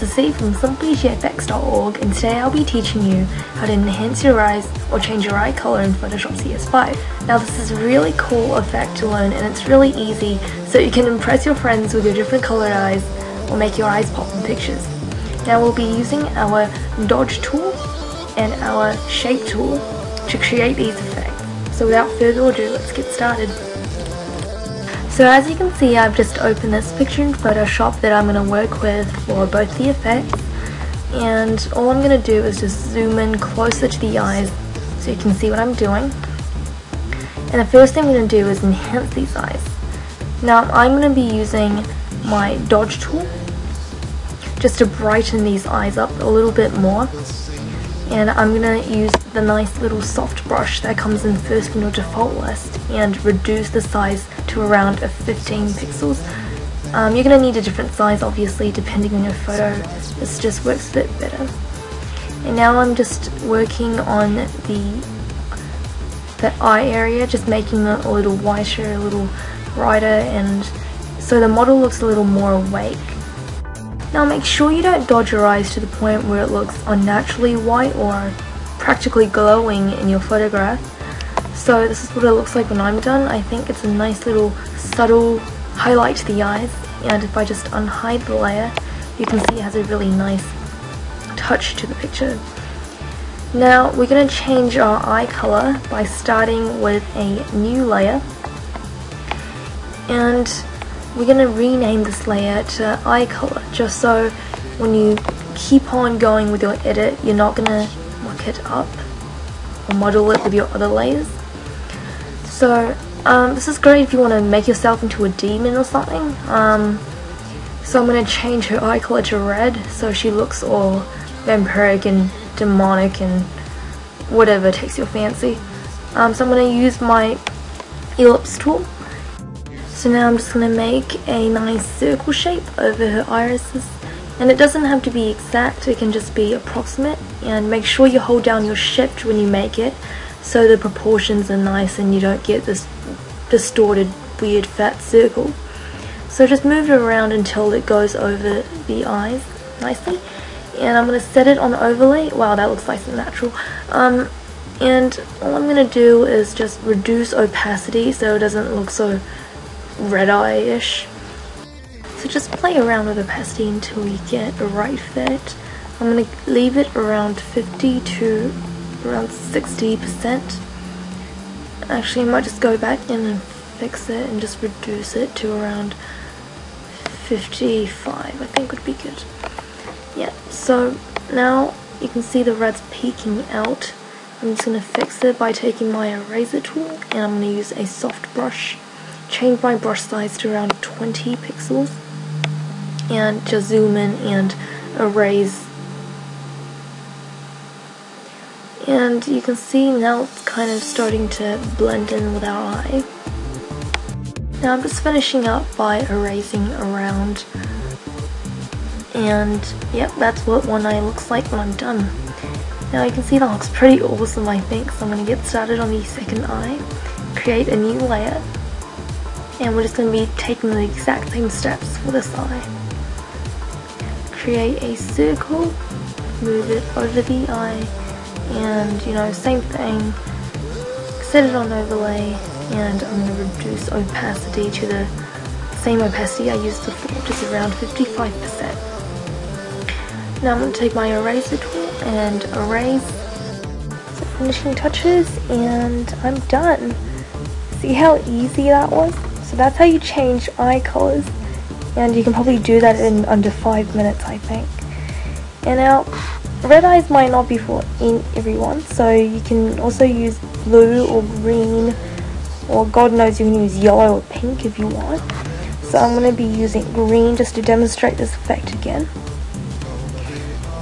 this is Zee from SimplyGFX.org, and today I'll be teaching you how to enhance your eyes or change your eye color in Photoshop CS5. Now this is a really cool effect to learn, and it's really easy, so you can impress your friends with your different colored eyes or make your eyes pop in pictures. Now we'll be using our dodge tool and our shape tool to create these effects. So without further ado, let's get started. So as you can see, I've just opened this picture in Photoshop that I'm going to work with for both the effects, and all I'm going to do is just zoom in closer to the eyes so you can see what I'm doing. And the first thing I'm going to do is enhance these eyes. Now I'm going to be using my dodge tool just to brighten these eyes up a little bit more, and I'm going to use the nice little soft brush that comes in first in your default list and reduce the size to around 15 pixels. You're going to need a different size obviously depending on your photo. This just works a bit better. And now I'm just working on the eye area, just making it a little whiter, a little brighter, and so the model looks a little more awake. Now make sure you don't dodge your eyes to the point where it looks unnaturally white or practically glowing in your photograph. So this is what it looks like when I'm done. I think it's a nice little subtle highlight to the eyes, and if I just unhide the layer, you can see it has a really nice touch to the picture. Now we're going to change our eye color by starting with a new layer, and we're going to rename this layer to eye color, just so when you keep on going with your edit, you're not going to muck it up or model it with your other layers. So this is great if you want to make yourself into a demon or something. So I'm going to change her eye color to red so she looks all vampiric and demonic and whatever takes your fancy. So I'm going to use my ellipse tool. So now I'm just going to make a nice circle shape over her irises. And it doesn't have to be exact, it can just be approximate, and make sure you hold down your shift when you make it so the proportions are nice and you don't get this distorted weird fat circle. So just move it around until it goes over the eyes nicely, and I'm going to set it on overlay. Wow, that looks nice and natural. And all I'm going to do is just reduce opacity so it doesn't look so red eye-ish. So just play around with opacity until you get the right fit. I'm going to leave it around 50 to around 60%. Actually, I might just go back and fix it and just reduce it to around 55, I think would be good. Yeah, so now you can see the red's peeking out. I'm just going to fix it by taking my eraser tool, and I'm going to use a soft brush. Change my brush size to around 20 pixels. And just zoom in and erase, and you can see now it's kind of starting to blend in with our eye. Now I'm just finishing up by erasing around, and yep, that's what one eye looks like when I'm done. Now you can see that looks pretty awesome, I think, so I'm going to get started on the second eye, create a new layer, and we're just going to be taking the exact same steps for this eye. Create a circle, move it over the eye, and you know, same thing, set it on overlay, and I'm going to reduce opacity to the same opacity I used before, just around 55%. Now I'm going to take my eraser tool and erase the finishing touches, and I'm done. See how easy that was? So that's how you change eye colors. And you can probably do that in under 5 minutes, I think. And now, red eyes might not be for everyone, so you can also use blue or green, or God knows you can use yellow or pink if you want. So I'm going to be using green just to demonstrate this effect again.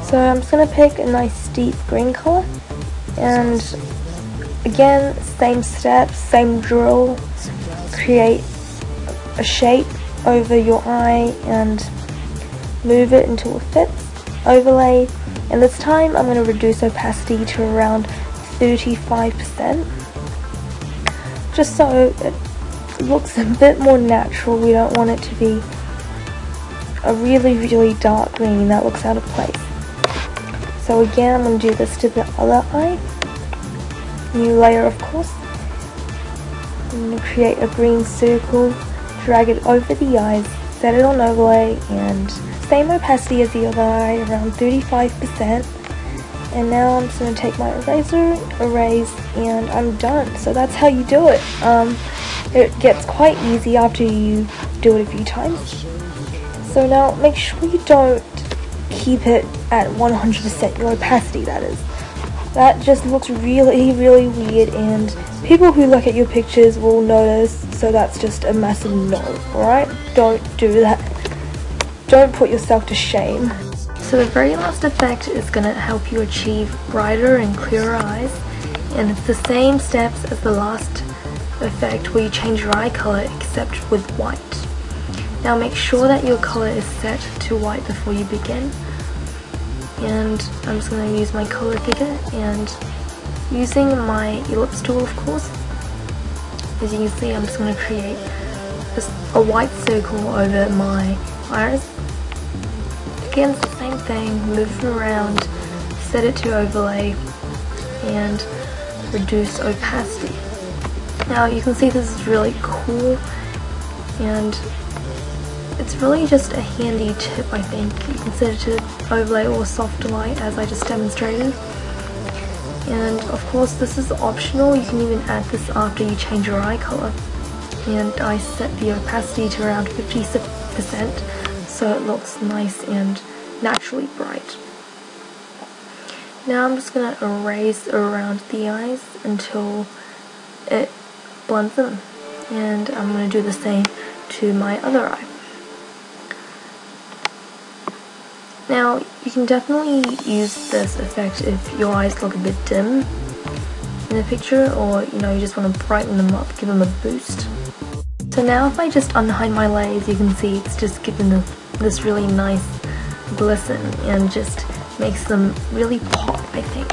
So I'm just going to pick a nice steep green color, and again, same steps, same drill, create a shape over your eye and move it until it fits, overlay, and this time I'm going to reduce opacity to around 35%, just so it looks a bit more natural. We don't want it to be a really dark green that looks out of place. So again, I'm going to do this to the other eye. New layer, of course. I'm going to create a green circle, drag it over the eyes, set it on overlay, and same opacity as the other eye, around 35%. And now I'm just going to take my eraser, erase, and I'm done. So that's how you do it. It gets quite easy after you do it a few times. So now make sure you don't keep it at 100%, your opacity that is. That just looks really weird, and people who look at your pictures will notice, so that's just a massive no, alright? Don't do that. Don't put yourself to shame. So the very last effect is going to help you achieve brighter and clearer eyes, and it's the same steps as the last effect where you change your eye colour except with white. Now make sure that your colour is set to white before you begin. And I'm just going to use my colour picker, and using my ellipse tool, of course. As you can see, I'm just going to create a white circle over my iris. Again, it's the same thing, move it around, set it to overlay, and reduce opacity. Now you can see this is really cool, and it's really just a handy tip, I think. You can set it to overlay or soft light, as I just demonstrated. And of course this is optional, you can even add this after you change your eye colour. And I set the opacity to around 50% so it looks nice and naturally bright. Now I'm just going to erase around the eyes until it blends them, and I'm going to do the same to my other eye. Now you can definitely use this effect if your eyes look a bit dim in the picture, or you know, you just want to brighten them up, give them a boost. So now if I just unhide my layers, you can see it's just giving them this really nice glisten and just makes them really pop, I think.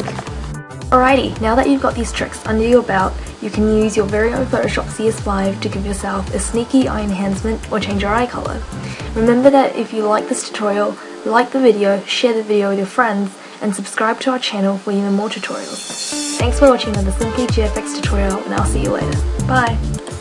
Alrighty, now that you've got these tricks under your belt, you can use your very own Photoshop CS5 to give yourself a sneaky eye enhancement or change your eye color. Remember that if you like this tutorial, like the video, share the video with your friends, and subscribe to our channel for even more tutorials. Thanks for watching another SimplyGFX tutorial, and I'll see you later. Bye!